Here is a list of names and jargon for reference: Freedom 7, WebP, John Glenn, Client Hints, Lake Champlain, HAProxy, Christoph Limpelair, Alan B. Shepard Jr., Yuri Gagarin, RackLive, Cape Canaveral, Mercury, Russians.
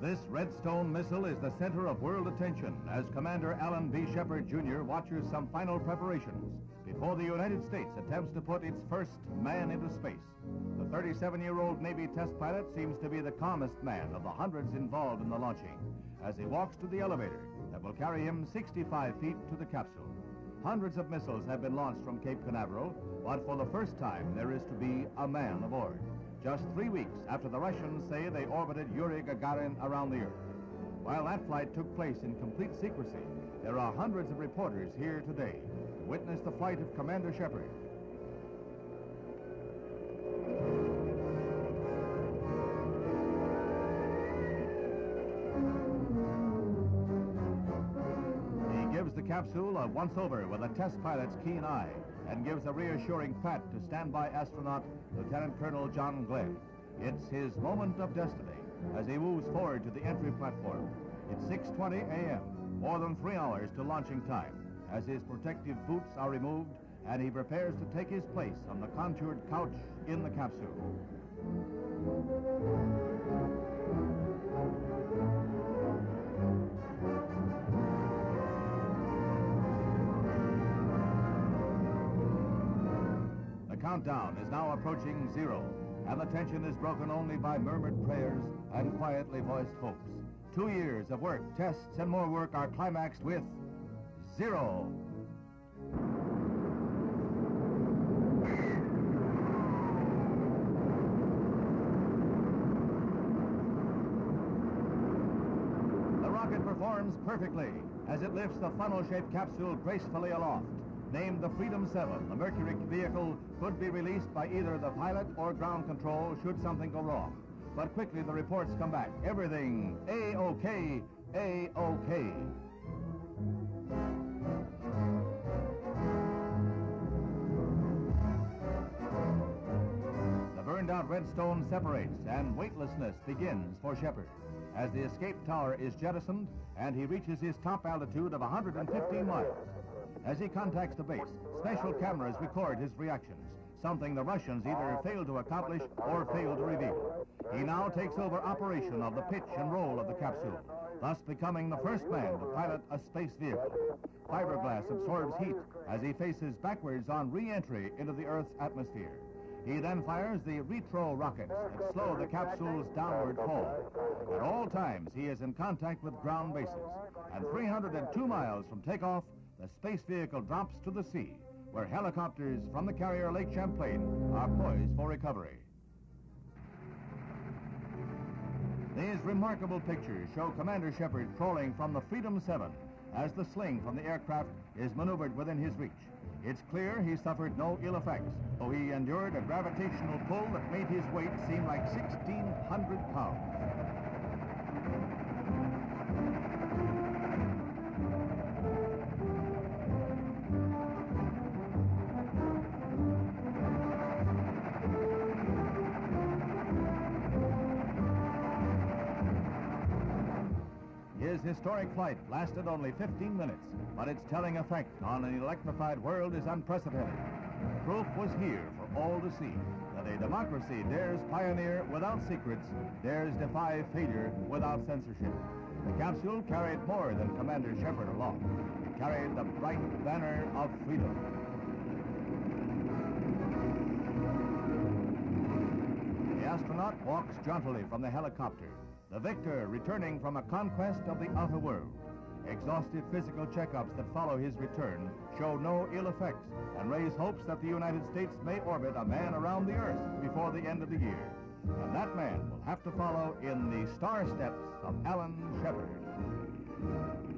This Redstone missile is the center of world attention as Commander Alan B. Shepard Jr. watches some final preparations before the United States attempts to put its first man into space. The 37-year-old Navy test pilot seems to be the calmest man of the hundreds involved in the launching as he walks to the elevator that will carry him 65 feet to the capsule. Hundreds of missiles have been launched from Cape Canaveral, but for the first time there is to be a man aboard, just 3 weeks after the Russians say they orbited Yuri Gagarin around the Earth. While that flight took place in complete secrecy, there are hundreds of reporters here today to witness the flight of Commander Shepard. The capsule a once-over with a test pilot's keen eye and gives a reassuring pat to standby astronaut Lieutenant Colonel John Glenn. It's his moment of destiny as he moves forward to the entry platform. It's 6:20 a.m., more than 3 hours to launching time, as his protective boots are removed and he prepares to take his place on the contoured couch in the capsule. The countdown is now approaching zero, and the tension is broken only by murmured prayers and quietly voiced hopes. 2 years of work, tests, and more work are climaxed with zero. The rocket performs perfectly as it lifts the funnel-shaped capsule gracefully aloft. Named the Freedom 7, the Mercury vehicle could be released by either the pilot or ground control should something go wrong. But quickly the reports come back. Everything A-OK, A-OK. The burned-out Redstone separates and weightlessness begins for Shepard as the escape tower is jettisoned and he reaches his top altitude of 115 miles. As he contacts the base, special cameras record his reactions, something the Russians either failed to accomplish or failed to reveal. He now takes over operation of the pitch and roll of the capsule, thus becoming the first man to pilot a space vehicle. Fiberglass absorbs heat as he faces backwards on re-entry into the Earth's atmosphere. He then fires the retro rockets that slow the capsule's downward fall. At all times, he is in contact with ground bases, and 302 miles from takeoff, the space vehicle drops to the sea, where helicopters from the carrier Lake Champlain are poised for recovery. These remarkable pictures show Commander Shepard crawling from the Freedom 7 as the sling from the aircraft is maneuvered within his reach. It's clear he suffered no ill effects, though he endured a gravitational pull that made his weight seem like 1,600 pounds. His historic flight lasted only 15 minutes, but its telling effect on an electrified world is unprecedented. Proof was here for all to see that a democracy dares pioneer without secrets, dares defy failure without censorship. The capsule carried more than Commander Shepard aloft. It carried the bright banner of freedom. The astronaut walks jauntily from the helicopter, the victor returning from a conquest of the outer world. Exhaustive physical checkups that follow his return show no ill effects and raise hopes that the United States may orbit a man around the Earth before the end of the year. And that man will have to follow in the star steps of Alan Shepard.